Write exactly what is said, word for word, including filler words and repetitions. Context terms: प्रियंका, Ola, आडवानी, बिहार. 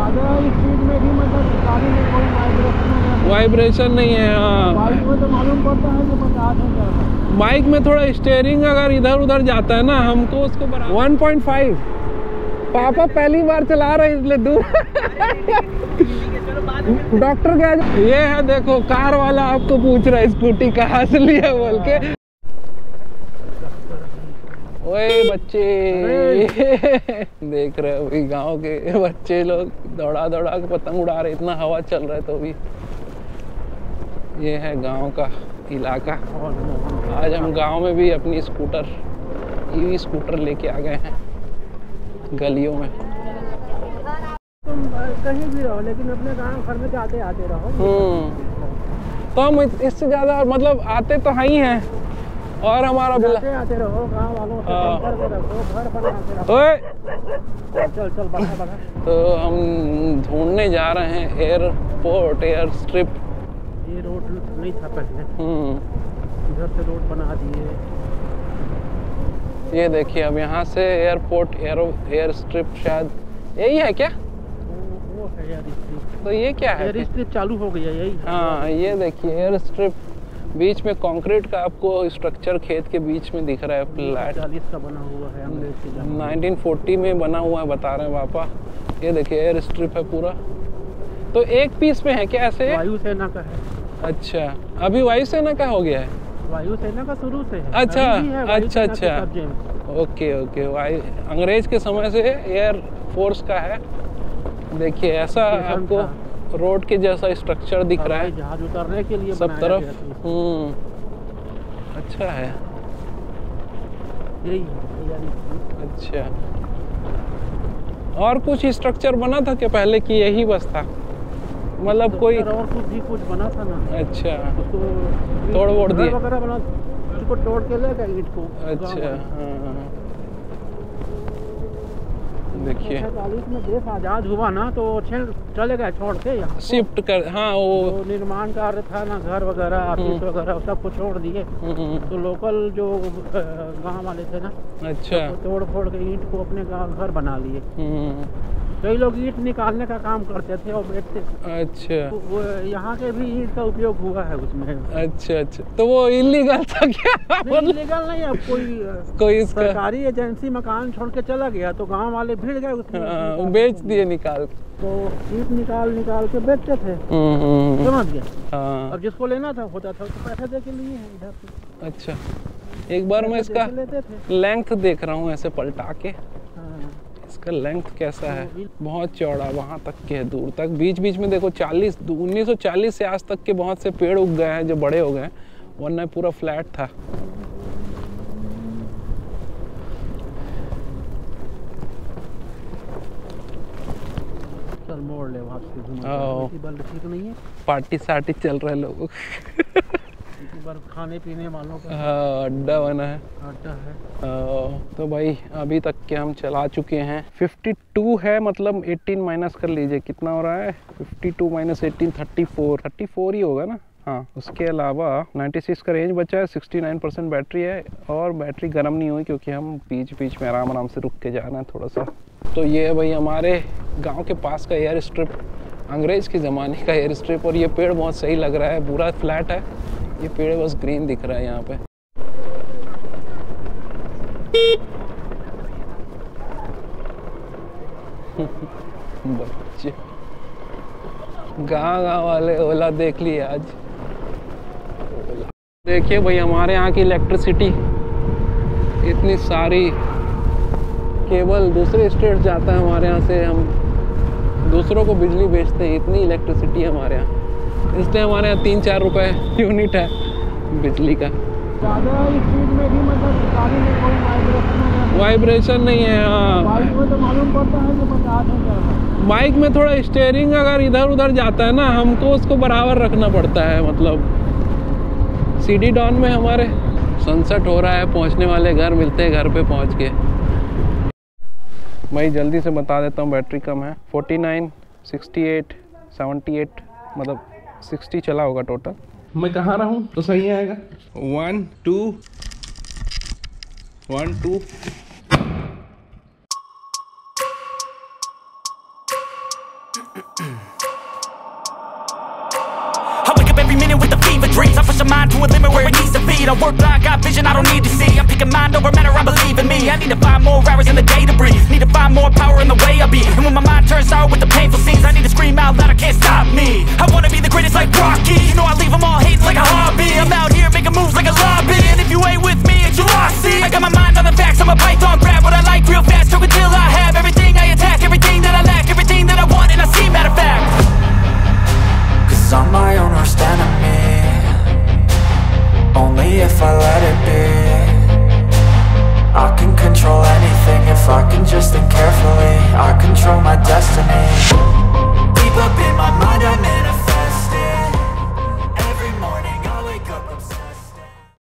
ज़्यादा स्पीड में भी मतलब गाड़ी में कोई वाइब्रेशन वाइब्रेशन नहीं है। हाँ बाइक में तो मालूम पड़ता है कि पचास है ज़्यादा। बाइक में थोड़ा स्टेयरिंग अगर इधर उधर जाता है ना हमको उसको बराबर वन पॉइंट फाइव पापा पहली बार चला रहे इसलिए दूर डॉक्टर क्या ये है देखो कार वाला आपको पूछ रहा है स्कूटी कहाँ से लिया बोल के। ओए बच्चे देख रहे हो अभी गांव के बच्चे लोग दौड़ा दौड़ा के पतंग उड़ा रहे, इतना हवा चल रहा है। तो भी ये है गांव का इलाका। आज हम गांव में भी अपनी स्कूटर ईवी स्कूटर लेके आ गए हैं गलियों में। तुम कहीं भी रहो लेकिन अपने गांव घर में जाते आते रहो। तो हम इससे ज़्यादा मतलब आते तो हाँ ही हैं और हमारा जाते आते रहो गांव वालों से संपर्क में रखो, घर बनाते रहो। ओए चल चल बढ़ा बढ़ा। तो हम ढूंढने जा रहे हैं एयरपोर्ट एयर स्ट्रिप। ये रोड नहीं था पहले, इधर से रोड बना दिए। ये देखिए अब यहाँ से एयरपोर्ट एयरो एयर स्ट्रिप शायद यही है क्या? वो है एयर स्ट्रिप। तो ये क्या है? एयर स्ट्रिप चालू हो गया यही। हाँ ये देखिए एयर स्ट्रिप बीच में कंक्रीट का आपको स्ट्रक्चर खेत के बीच में दिख रहा है, फ्लैट चालीस का बना हुआ है, नाइनटीन फोर्टी में बना हुआ है बता रहे हैं पापा। ये देखिए एयर स्ट्रिप है पूरा। तो एक पीस में है क्या? ऐसे वायुसेना का है। अच्छा अभी वायुसेना का हो गया है? वायुसेना का शुरू से है। अच्छा है, अच्छा अच्छा ओके ओके। वायु अंग्रेज के समय से एयर फोर्स का है। देखिए ऐसा आपको रोड के जैसा स्ट्रक्चर दिख रहा है जहाज उतरने के लिए सब तरफ। हम्म अच्छा है यही। अच्छा और कुछ स्ट्रक्चर बना था क्या पहले कि यही बस था? मतलब कोई और कुछ भी कुछ बना था ना? अच्छा तो तोड़ वोड़ दिए वगैरह बना, उसको तोड़ के ले गए ईंट को। अच्छा हाँ देखिए सैंतालीस में देश आज़ाद हुआ ना तो चले गए छोड़ के यहाँ शिफ्ट कर। हाँ वो तो निर्माण कार्य था ना, घर वगैरह ऑफिस वगैरह सब कुछ छोड़ दिए। तो लोकल जो गांव वाले थे ना अच्छा तो तोड़ फोड़ के ईंट को अपने घर बना लिए। कई लोग ईंट निकालने का काम करते थे और बैठते थे। अच्छा तो यहाँ के भी ईंट का उपयोग हुआ है उसमें। अच्छा अच्छा तो वो इलीगल था क्या? नहीं इलीगल नहीं, अब कोई कोई सरकारी एजेंसी मकान छोड़ के चला गया तो गांव वाले भिड़ गए उसमें, बेच दिए निकाल के। तो ईंट निकाल निकाल के बेचते थे समझ गया। अब जिसको लेना था होता था उसको पैसा दे के लिए है इधर। अच्छा एक बार मैं इसका लेंथ देख रहा हूँ ऐसे पलटा के, इसका लेंथ कैसा है? बहुत चौड़ा वहाँ तक के है दूर तक। बीच बीच में देखो चालीस उन्नीस सौ चालीस से आज तक के बहुत से पेड़ उग गए हैं जो बड़े हो गए, वरना पूरा फ्लैट था। चल मोड़ ले वापस। ठीक नहीं है पार्टी सार्टी चल रहा है लोगों खाने पीने वालों का अड्डा बना है, अड्डा है। आ, तो भाई अभी तक के हम चला चुके हैं बावन है मतलब अठारह माइनस कर लीजिए कितना हो रहा है बावन माइनस अठारह चौंतीस चौंतीस ही होगा ना। हाँ उसके अलावा छियानवे का रेंज बचा है, उनहत्तर परसेंट बैटरी है और बैटरी गर्म नहीं हुई क्योंकि हम बीच बीच में आराम आराम से रुक के जाना है थोड़ा सा। तो ये है भाई हमारे गाँव के पास का एयर स्ट्रिप, अंग्रेज के ज़माने का एयर स्ट्रिप। और ये पेड़ बहुत सही लग रहा है, पूरा फ्लैट है ये पेड़, बस ग्रीन दिख रहा है यहाँ पे। बच्चे गाँव गाँव वाले ओला देख लिए आज। देखिए भाई हमारे यहाँ की इलेक्ट्रिसिटी इतनी सारी केबल दूसरे स्टेट जाता है, हमारे यहाँ से हम दूसरों को बिजली बेचते हैं। इतनी इलेक्ट्रिसिटी हमारे यहाँ, इसलिए हमारे यहाँ तीन चार रुपए यूनिट है बिजली का। ज़्यादा स्पीड में भी मतलब गाड़ी में कोई वाइब्रेशन वाइब्रेशन नहीं है। हाँ बाइक में तो मालूम पड़ता है कि पचास है। बाइक में थोड़ा स्टेयरिंग अगर इधर उधर जाता है ना हमको उसको बराबर रखना पड़ता है। मतलब सीडी डॉन में हमारे सनसेट हो रहा है, पहुँचने वाले घर मिलते हैं घर पे पहुँच के। भाई जल्दी से बता देता हूँ बैटरी कम है, forty nine sixty eight seventy eight मतलब साठ चला होगा टोटल। मैं कहाँ रहा हूँ तो सही आएगा one two one two I wake up every minute with a fever dreams. I push my mind to a limit where it needs to be. I work blind, got vision I don't need to see. I'm picking mind over matter, I believe in me. I need to find more hours in the day to breathe. Need to find